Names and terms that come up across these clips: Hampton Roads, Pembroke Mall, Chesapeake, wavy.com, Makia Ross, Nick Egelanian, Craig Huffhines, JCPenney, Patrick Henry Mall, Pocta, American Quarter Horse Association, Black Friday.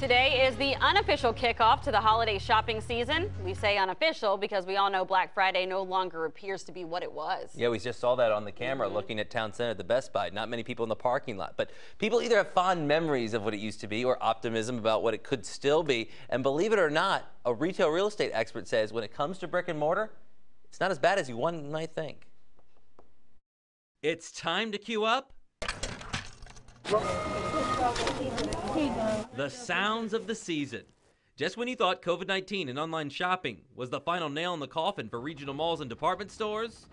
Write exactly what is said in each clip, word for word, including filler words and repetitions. Today is the unofficial kickoff to the holiday shopping season. We say unofficial because we all know Black Friday no longer appears to be what it was. Yeah, we just saw that on the camera mm-hmm. looking at Town Center at the Best Buy. Not many people in the parking lot, but people either have fond memories of what it used to be or optimism about what it could still be. And believe it or not, a retail real estate expert says when it comes to brick and mortar, it's not as bad as you one might think. It's time to queue up. The sounds of the season. Just when you thought COVID nineteen and online shopping was the final nail in the coffin for regional malls and department stores,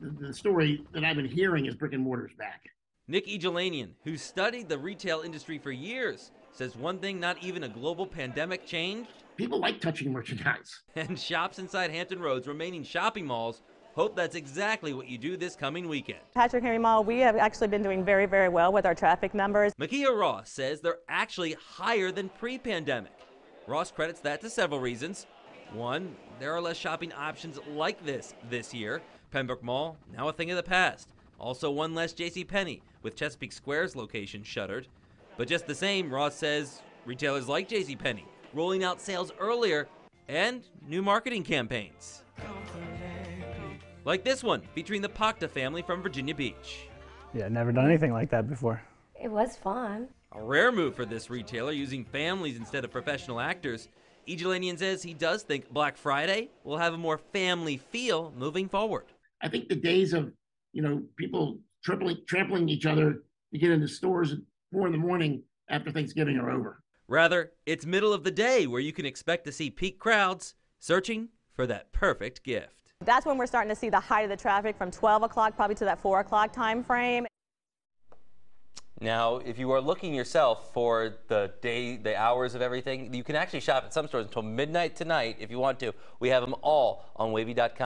the story that I've been hearing is brick and mortar's back. Nick Egelanian, who studied the retail industry for years, says one thing not even a global pandemic changed. People like touching merchandise. And shops inside Hampton Roads' remaining shopping malls hope that's exactly what you do this coming weekend. Patrick Henry Mall, we have actually been doing very, very well with our traffic numbers. Makia Ross says they're actually higher than pre-pandemic. Ross credits that to several reasons. One, there are less shopping options like this this year. Pembroke Mall, now a thing of the past. Also one less JCPenney, with Chesapeake Square's location shuttered. But just the same, Ross says retailers like JCPenney, rolling out sales earlier and new marketing campaigns. Like this one, featuring the Pocta family from Virginia Beach. Yeah, never done anything like that before. It was fun. A rare move for this retailer, using families instead of professional actors. Egelanian says he does think Black Friday will have a more family feel moving forward. I think the days of, you know, people tripling, trampling each other to get into stores at four in the morning after Thanksgiving are over. Rather, it's middle of the day where you can expect to see peak crowds searching for that perfect gift. That's when we're starting to see the height of the traffic, from twelve o'clock probably to that four o'clock time frame. Now, if you are looking yourself for the day, the hours of everything, you can actually shop at some stores until midnight tonight if you want to. We have them all on wavy dot com.